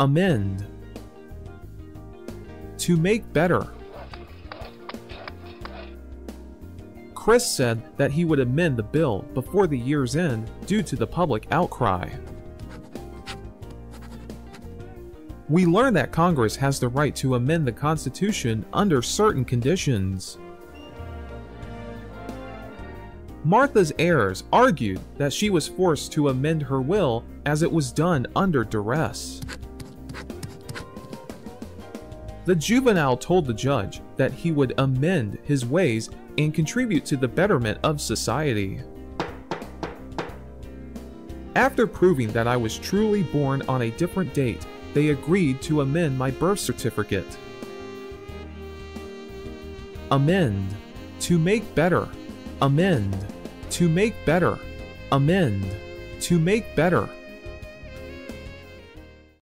Amend. To make better. Chris said that he would amend the bill before the year's end due to the public outcry. We learned that Congress has the right to amend the Constitution under certain conditions. Martha's heirs argued that she was forced to amend her will as it was done under duress. The juvenile told the judge that he would amend his ways and contribute to the betterment of society. After proving that I was truly born on a different date, they agreed to amend my birth certificate. Amend. To make better. Amend. To make better. Amend. To make better.